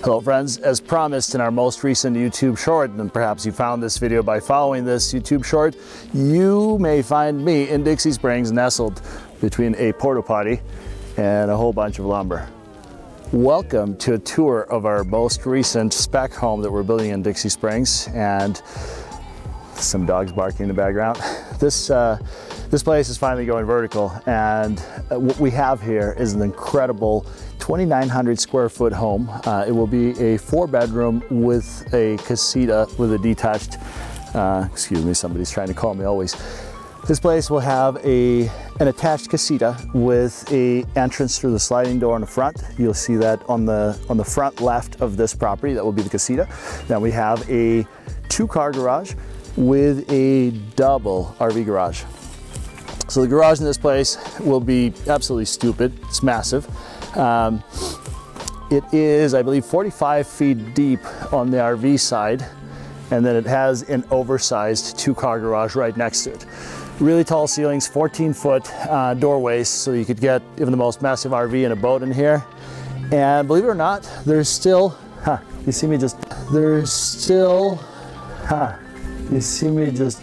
Hello friends, as promised in our most recent YouTube short, and perhaps you found this video by following this YouTube short, you may find me in Dixie Springs nestled between a porta potty and a whole bunch of lumber. Welcome to a tour of our most recent spec home that we're building in Dixie Springs, and some dogs barking in the background. This place is finally going vertical, and what we have here is an incredible 2,900 square foot home. It will be a 4-bedroom with a casita with a detached, excuse me, somebody's trying to call me always. This place will have an attached casita with an entrance through the sliding door in the front. You'll see that on the front left of this property. That will be the casita. Now we have a 2-car garage with a double RV garage. So the garage in this place will be absolutely stupid. It's massive. It is, I believe, 45 feet deep on the RV side, and then it has an oversized 2-car garage right next to it. Really tall ceilings, 14-foot doorways, so you could get even the most massive RV and a boat in here. And believe it or not, you see me just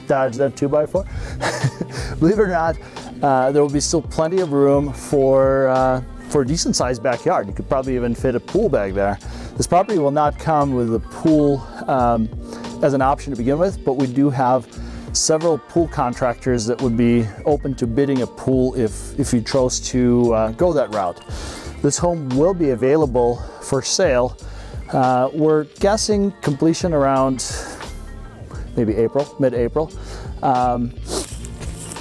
dodge that 2x4? Believe it or not, there will be still plenty of room for a decent sized backyard. You could probably even fit a pool bag there. This property will not come with a pool as an option to begin with, but we do have several pool contractors that would be open to bidding a pool if you chose to go that route. This home will be available for sale. We're guessing completion around maybe April, mid-April.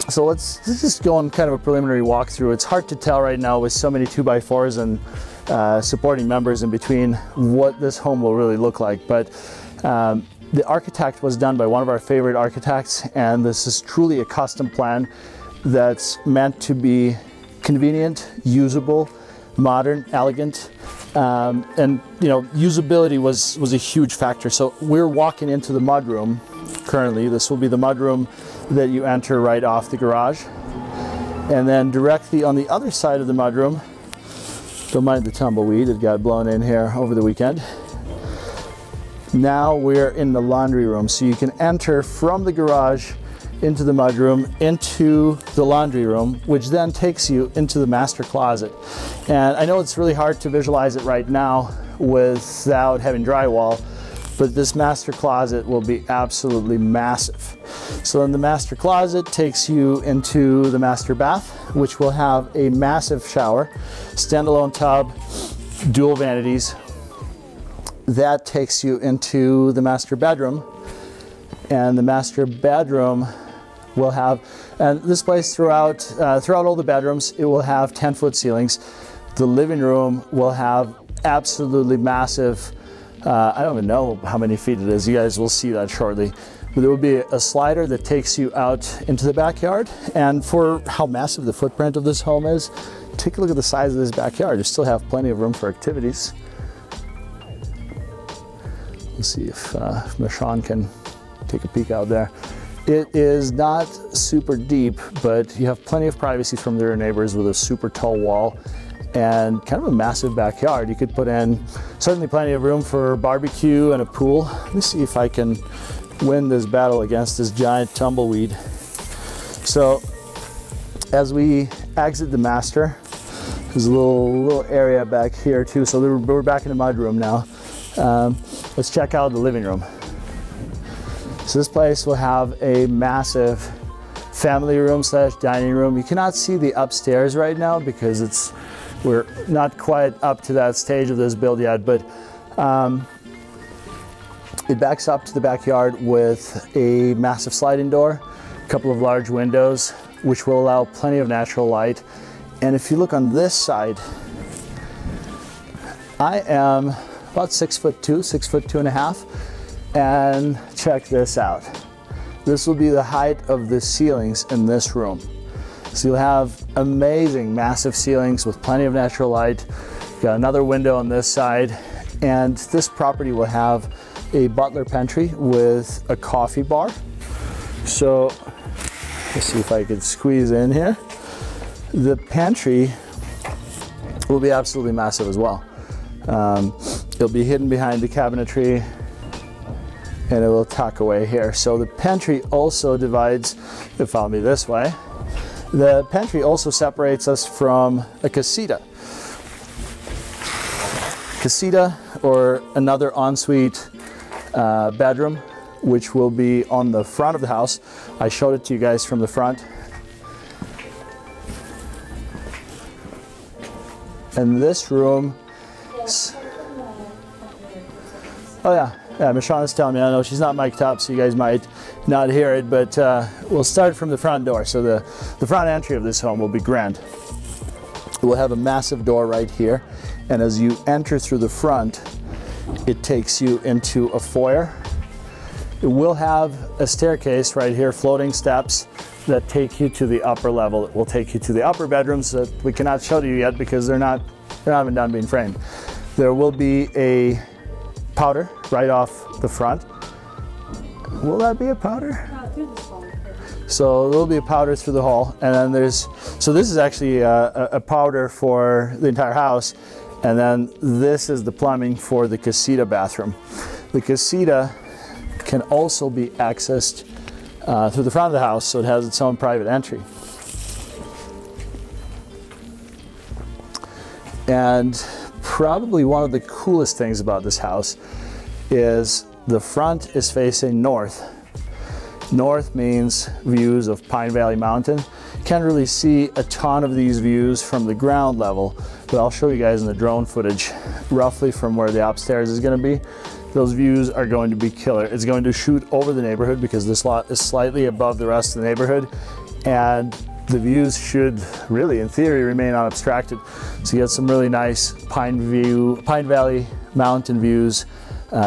So let's just go on kind of a preliminary walkthrough. It's hard to tell right now with so many 2x4s and supporting members in between what this home will really look like. But the architect was done by one of our favorite architects, and this is truly a custom plan that's meant to be convenient, usable, modern, elegant. And you know, usability was a huge factor. So we're walking into the mudroom currently. This will be the mudroom that you enter right off the garage. And then directly on the other side of the mudroom, don't mind the tumbleweed, it got blown in here over the weekend. Now we're in the laundry room. So you can enter from the garage into the mudroom, into the laundry room, which then takes you into the master closet. And I know it's really hard to visualize it right now without having drywall, but this master closet will be absolutely massive. So then the master closet takes you into the master bath, which will have a massive shower, standalone tub, dual vanities. That takes you into the master bedroom, and the master bedroom will have, and this place throughout all the bedrooms, it will have 10-foot ceilings. The living room will have absolutely massive, I don't even know how many feet it is, you guys will see that shortly. But there will be a slider that takes you out into the backyard, and for how massive the footprint of this home is, take a look at the size of this backyard. You still have plenty of room for activities. Let's see if Michon can take a peek out there. It is not super deep, but you have plenty of privacy from your neighbors with a super tall wall and kind of a massive backyard. You could put in certainly plenty of room for barbecue and a pool. Let me see if I can win this battle against this giant tumbleweed. So as we exit the master, there's a little area back here too. So we're back in the mudroom now. Let's check out the living room. So this place will have a massive family room / dining room. You cannot see the upstairs right now because we're not quite up to that stage of this build yet, but it backs up to the backyard with a massive sliding door, a couple of large windows, which will allow plenty of natural light. And if you look on this side, I am about 6'2", 6'2.5". And check this out. This will be the height of the ceilings in this room. So you'll have amazing massive ceilings with plenty of natural light. You've got another window on this side, and this property will have a butler pantry with a coffee bar. So let's see if I could squeeze in here. The pantry will be absolutely massive as well. It'll be hidden behind the cabinetry and it will tuck away here. So the pantry also divides, if you follow me this way, the pantry also separates us from a casita. Casita or another ensuite bedroom, which will be on the front of the house. I showed it to you guys from the front. And this room, oh yeah, Michon is telling me, I know she's not mic'd up, so you guys might not hear it, but we'll start from the front door. So the front entry of this home will be grand. We'll have a massive door right here, and as you enter through the front, it takes you into a foyer. It will have a staircase right here, floating steps that take you to the upper level. It will take you to the upper bedrooms that we cannot show to you yet because they're not even done being framed. There will be a powder right off the front. Will that be a powder? So there'll be a powder through the hall, and then there's, so this is actually a powder for the entire house, and then this is the plumbing for the casita bathroom. The casita can also be accessed through the front of the house, so it has its own private entry. And probably one of the coolest things about this house is the front is facing north. North means views of Pine Valley Mountain. Can't really see a ton of these views from the ground level, but I'll show you guys in the drone footage roughly from where the upstairs is going to be. Those views are going to be killer. It's going to shoot over the neighborhood because this lot is slightly above the rest of the neighborhood, and the views should really, in theory, remain unobstructed. So you get some really nice Pine Valley Mountain views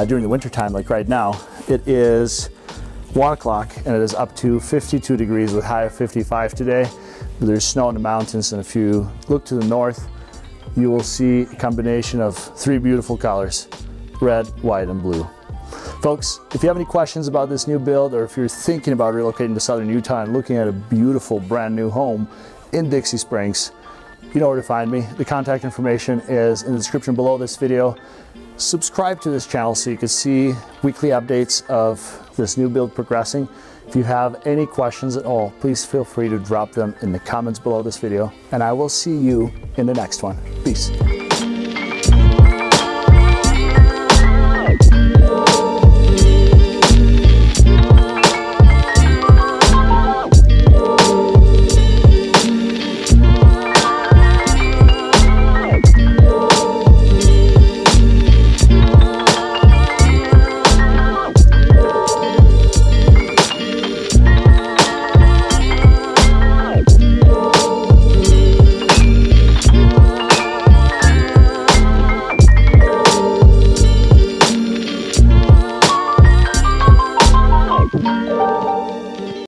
during the winter time, like right now. It is 1 o'clock and it is up to 52 degrees with high of 55 today. There's snow in the mountains, and if you look to the north, you will see a combination of three beautiful colors: red, white, and blue. Folks, if you have any questions about this new build, or if you're thinking about relocating to Southern Utah and looking at a beautiful brand new home in Dixie Springs, you know where to find me. The contact information is in the description below this video. Subscribe to this channel so you can see weekly updates of this new build progressing. If you have any questions at all, please feel free to drop them in the comments below this video, and I will see you in the next one. Peace.